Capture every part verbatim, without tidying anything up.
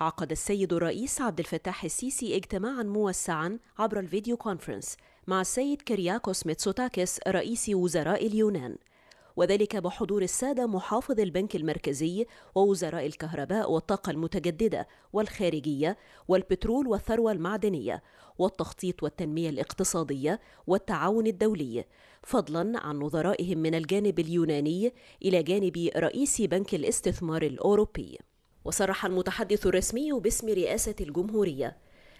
عقد السيد الرئيس عبد الفتاح السيسي اجتماعا موسعا عبر الفيديو كونفرنس مع السيد كيرياكوس ميتسوتاكيس رئيس وزراء اليونان، وذلك بحضور السادة محافظ البنك المركزي ووزراء الكهرباء والطاقة المتجددة والخارجية والبترول والثروة المعدنية والتخطيط والتنمية الاقتصادية والتعاون الدولي، فضلا عن نظرائهم من الجانب اليوناني إلى جانب رئيس بنك الاستثمار الأوروبي. وصرح المتحدث الرسمي باسم رئاسة الجمهورية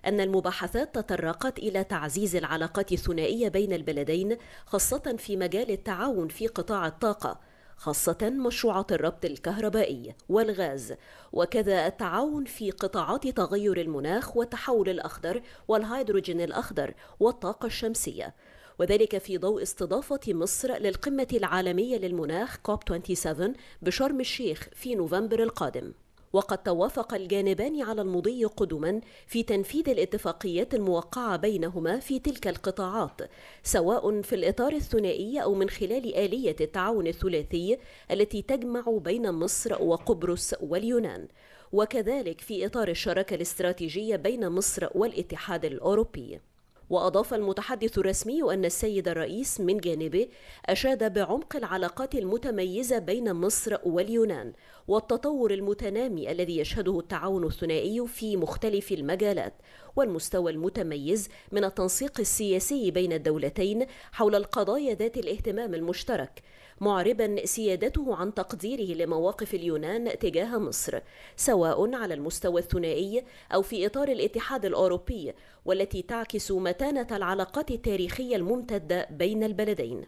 أن المباحثات تطرقت إلى تعزيز العلاقات الثنائية بين البلدين، خاصة في مجال التعاون في قطاع الطاقة، خاصة مشروعات الربط الكهربائي والغاز، وكذا التعاون في قطاعات تغير المناخ والتحول الأخضر والهيدروجين الأخضر والطاقة الشمسية، وذلك في ضوء استضافة مصر للقمة العالمية للمناخ كوب سبعة وعشرين بشرم الشيخ في نوفمبر القادم. وقد توافق الجانبان على المضي قدما في تنفيذ الاتفاقيات الموقعة بينهما في تلك القطاعات، سواء في الإطار الثنائي أو من خلال آلية التعاون الثلاثي التي تجمع بين مصر وقبرص واليونان، وكذلك في إطار الشراكة الاستراتيجية بين مصر والاتحاد الأوروبي. وأضاف المتحدث الرسمي أن السيد الرئيس من جانبه أشاد بعمق العلاقات المتميزة بين مصر واليونان والتطور المتنامي الذي يشهده التعاون الثنائي في مختلف المجالات، والمستوى المتميز من التنسيق السياسي بين الدولتين حول القضايا ذات الاهتمام المشترك، معربا سيادته عن تقديره لمواقف اليونان تجاه مصر، سواء على المستوى الثنائي أو في إطار الاتحاد الأوروبي، والتي تعكس متانة العلاقات التاريخية الممتدة بين البلدين.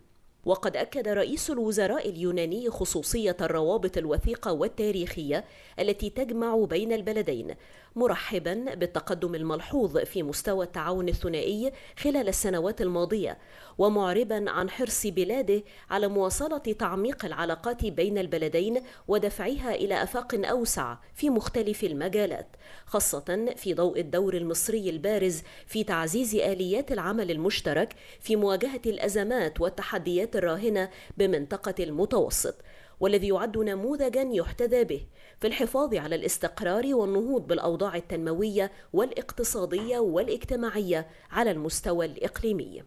وقد أكد رئيس الوزراء اليوناني خصوصية الروابط الوثيقة والتاريخية التي تجمع بين البلدين، مرحبا بالتقدم الملحوظ في مستوى التعاون الثنائي خلال السنوات الماضية، ومعربا عن حرص بلاده على مواصلة تعميق العلاقات بين البلدين ودفعها إلى آفاق أوسع في مختلف المجالات، خاصة في ضوء الدور المصري البارز في تعزيز آليات العمل المشترك في مواجهة الأزمات والتحديات الراهنة بمنطقة المتوسط، والذي يعد نموذجا يحتذى به في الحفاظ على الاستقرار والنهوض بالأوضاع التنموية والاقتصادية والاجتماعية على المستوى الإقليمي.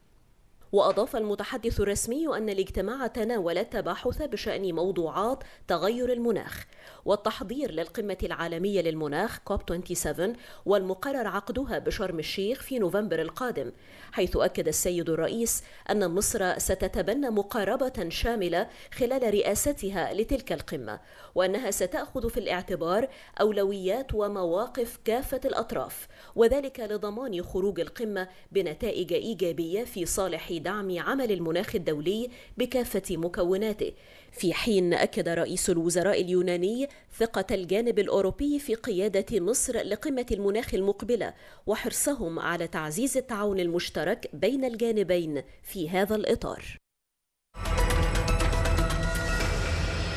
وأضاف المتحدث الرسمي أن الاجتماع تناول التباحث بشأن موضوعات تغير المناخ والتحضير للقمة العالمية للمناخ كوب سبعة وعشرين والمقرر عقدها بشرم الشيخ في نوفمبر القادم، حيث أكد السيد الرئيس أن مصر ستتبنى مقاربة شاملة خلال رئاستها لتلك القمة، وأنها ستأخذ في الاعتبار أولويات ومواقف كافة الأطراف، وذلك لضمان خروج القمة بنتائج إيجابية في صالح دعم عمل المناخ الدولي بكافة مكوناته، في حين أكد رئيس الوزراء اليوناني ثقة الجانب الأوروبي في قيادة مصر لقمة المناخ المقبلة وحرصهم على تعزيز التعاون المشترك بين الجانبين في هذا الإطار.